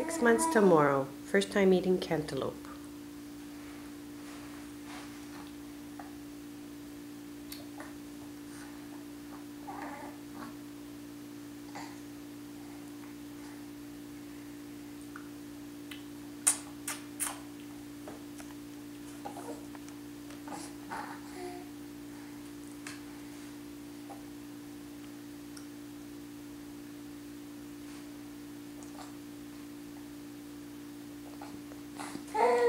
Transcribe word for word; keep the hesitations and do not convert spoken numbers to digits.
Six months tomorrow. First time eating cantaloupe. Hey!